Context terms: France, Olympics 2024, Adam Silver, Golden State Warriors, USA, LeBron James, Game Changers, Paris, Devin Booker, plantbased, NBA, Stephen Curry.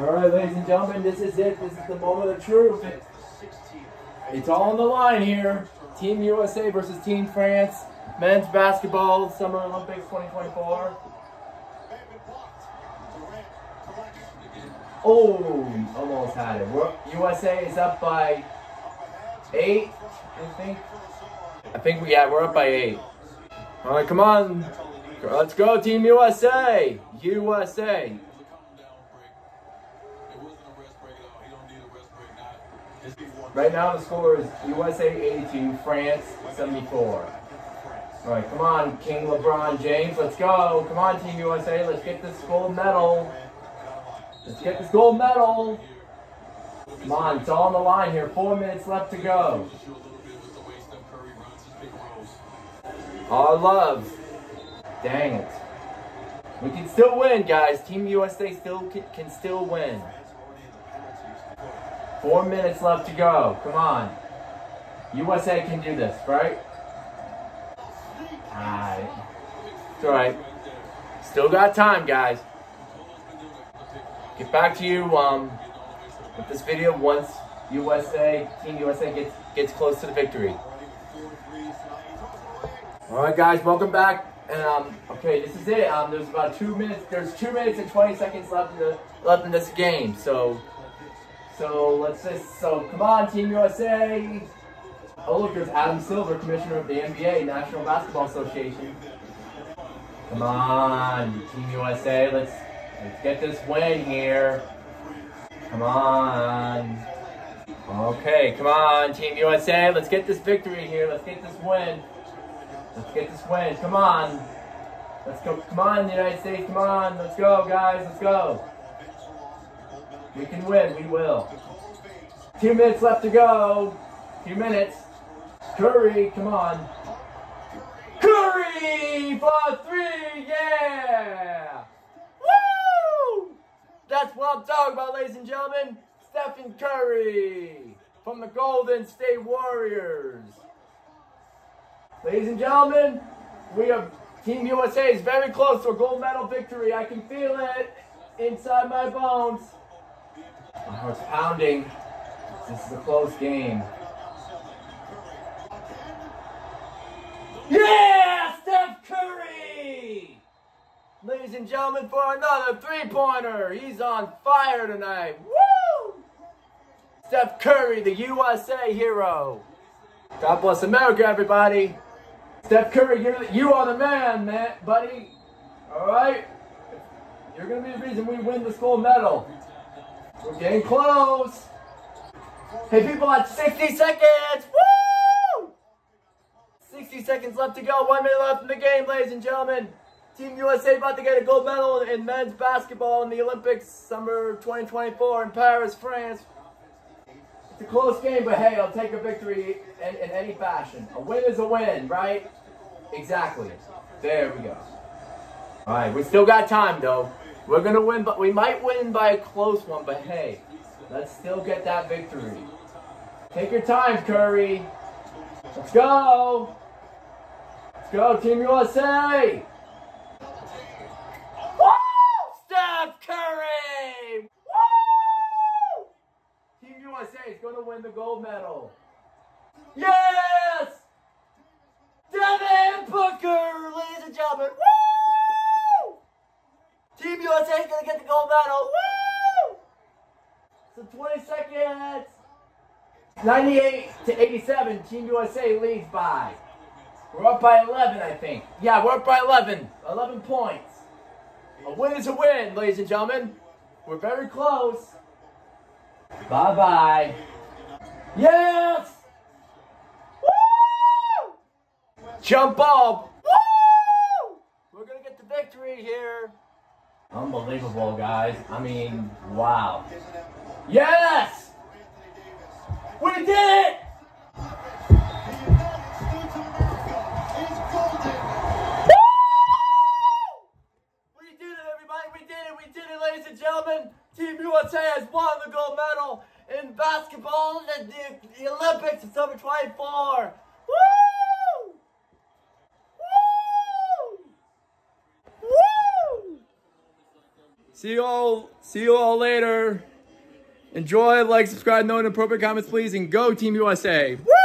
All right, ladies and gentlemen, this is it. This is the moment of truth. It's all on the line here. Team USA versus Team France. Men's basketball, Summer Olympics 2024. Oh, almost had it. USA is up by 8, I think. We're up by 8. All right, come on. Let's go, Team USA. USA. Right now the score is USA 82, France 74. All right, come on, King LeBron James, let's go. Come on, Team USA, let's get this gold medal. Let's get this gold medal. Come on, it's all on the line here. 4 minutes left to go. Our love. Dang it. We can still win, guys. Team USA can still win. 4 minutes left to go. Come on. USA can do this, right? Alright. It's alright. Still got time, guys. Get back to you with this video once Team USA gets close to the victory. Alright, guys, welcome back. And okay, this is it. There's about 2 minutes. There's 2 minutes and 20 seconds left in this game. So let's just, come on, Team USA. Oh look, there's Adam Silver, Commissioner of the NBA, National Basketball Association. Come on, Team USA, let's get this win here. Come on. Okay, come on, Team USA, let's get this victory here. Let's get this win. Let's get this win. Come on. Let's go. Come on, the United States. Come on. Let's go, guys. Let's go. We can win. We will. 2 minutes left to go. 2 minutes. Curry. Come on. Curry for 3. Yeah. Woo! That's what I'm talking about, ladies and gentlemen. Stephen Curry from the Golden State Warriors. Ladies and gentlemen, Team USA is very close to a gold medal victory. I can feel it inside my bones. My heart's pounding. This is a close game. Yeah, Steph Curry! Ladies and gentlemen, for another three-pointer. He's on fire tonight. Woo! Steph Curry, the USA hero. God bless America, everybody. Steph Curry, you are the man, buddy. All right? You're going to be the reason we win this gold medal. We're getting close. Hey, people, that's 60 seconds. Woo! 60 seconds left to go. 1 minute left in the game, ladies and gentlemen. Team USA about to get a gold medal in men's basketball in the Olympics summer 2024 in Paris, France. It's a close game, but hey, I'll take a victory in any fashion. A win is a win, right? Exactly. There we go. All right, we still got time, though. We're going to win, but we might win by a close one, but hey, let's still get that victory. Take your time, Curry. Let's go. Let's go, Team USA. Woo! Steph Curry! Woo! Team USA is going to win the gold medal. Yes! Devin Booker, ladies and gentlemen. Woo! Team USA is going to get the gold medal. Woo! So 20 seconds. 98-87, Team USA leads by. We're up by 11, I think. Yeah, we're up by 11. 11 points. A win is a win, ladies and gentlemen. We're very close. Bye-bye. Yes! Jump ball! Woo! We're gonna get the victory here. Unbelievable, guys. I mean, wow. Yes! We did it! Woo! We did it, everybody. We did it, ladies and gentlemen. Team USA has won the gold medal in basketball at the Olympics in summer 24. Woo! See you all later. Enjoy, like, subscribe, no inappropriate comments, please, and go Team USA. Woo!